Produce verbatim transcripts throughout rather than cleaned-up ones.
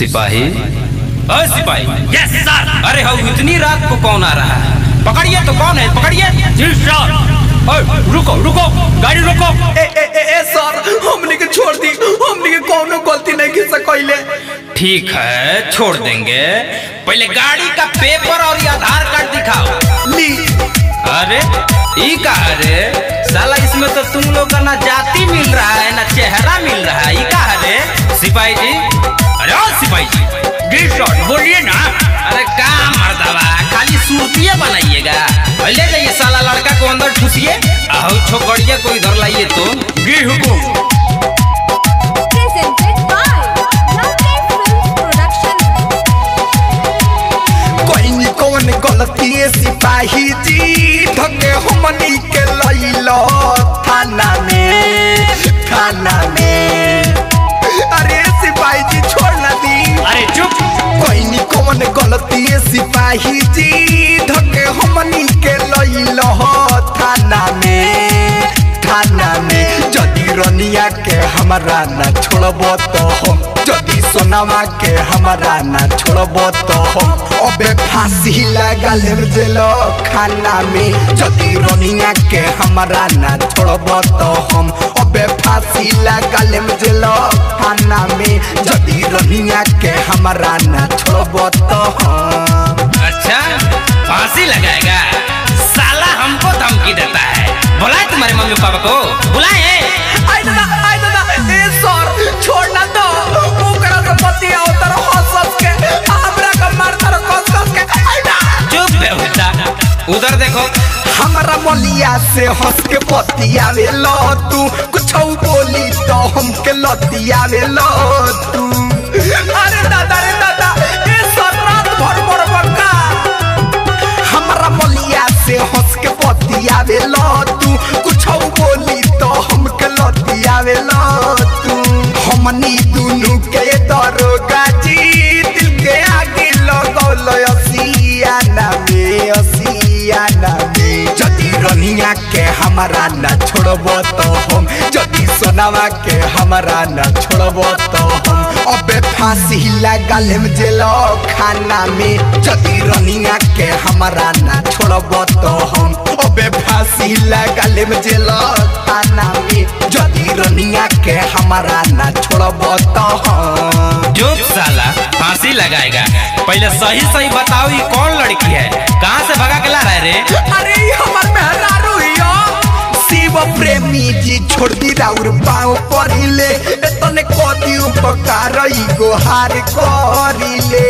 सिपाही ओ सिपाही, yes sir. अरे हाँ, इतनी रात को कौन आ रहा है? पकड़िए तो कौन है, पकड़िए। जी सर। रुको रुको, गाड़ी रुको। ए ए ए, ए सर, हमने के छोड़ दी, हमने के कौनो गलती नहीं की सकोइले। ठीक है, छोड़ देंगे, पहले गाड़ी का पेपर और आधार कार्ड दिखाओ। ली। अरे ई का, अरे साला इसमें तो तुम लोग का ना जाति मिल रहा है ना चेहरा मिल रहा है। ई का अरे सिपाही जी, अरे ओ सिपाही जी, बोलिए ना। अरे का मर्दावा, खाली सूरतिया बनाइएगा, ले जाइए साला लड़का को अंदर ठूसिए। आओ छोकड़िया को इधर लाइए। तो जी हुकुम। गलती सिपाही जी, धके हमनी के लइलो थाना में, थाना में। अरे सिपाही जी छोड़ ना दी। अरे चुप, कोई नी कौन गलती सिपाही जी, धके हमनी के लइलो थाना में, थाना में। जदि रनिया के हमरा ना छोड़बो तो हम, जदि सोनामा के हमारा ना छोड़बो तो हम अबे फांसी लगा लेब जेलो खाना में। जदि रोनिया के हमारा ना छोड़बो तो हम अबे फांसी लगा लेब जेलो खाना में। जदि रोनिया के हमारा ना छोड़बो तो हम। अच्छा, फांसी लगाएगा? साला हमको धमकी देता है। बुलाए तुम्हारे मम्मी पापा को, बुलाए। आई दादा, आई दादा, ए सर छोड़ना तो उधर देखो। हमारा मलिया से हंस के पतिया लो तू, कुछ बोली तो हमके लतिया लो तू। अरे दादा, अरे दादा, ए सर रात भर भर बका। हमारा मलिया से हंस के पतिया लो तू, कुछ बोली तो हमके लतिया लो तू। हमनी दुनू के दरोगा जी, दिल के आगे लगौल असियाना में, असियाना। जदि रनिया के हमारा न छोड़बो तो हम, जदि सोनावा के हमारा न छोड़बो तो हम अबे फांसी लगा लेम जेलो खाना में। जदि रनिया के हमारा न छोड़बो तो हम अबे फांसी लगा लेम जेलो खाना में। जदि रनिया के हमारा न छोड़बो तो हम। जो साला फांसी लगाएगा, पहले सही सही बताओ ये कौन लड़की है, कहाँ से भगा के ला रहा है रे? अरे हमार मेहरारू यो शिव प्रेमी जी छोड़ दी राउर पाँव पड़िले, इतने कोदी उपकार ई गोहार करिले।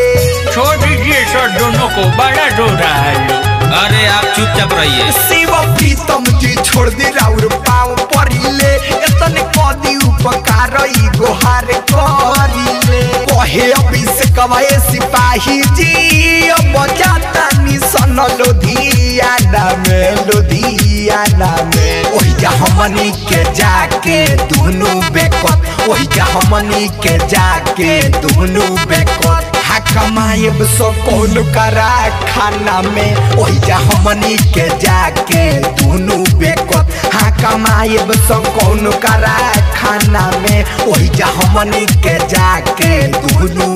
छोड़ दीजिए सर दोनों को, बड़ा रो रहा है। अरे आप चुपचाप रहिए। शिव प्रीतम जी छोड़ दी राउर पाँव पड़िले, इतने कोदी उपकार ई गोहार करिले। कहे अभी से कवाए सिपाही जी, अब जाता सन लुधियाना में, लुधियाना में। ओहिजा हमनी के जाके दुनू बेकत, ओहिजा हमनी के जाके दुनू बेकत। हकमायब सो कौन करा खाना में, ओहिजा हमनी के जाके दुनू बेकत। हकमायब सो कौन करा खाना में, ओहिजा हमनी के जाके दुनू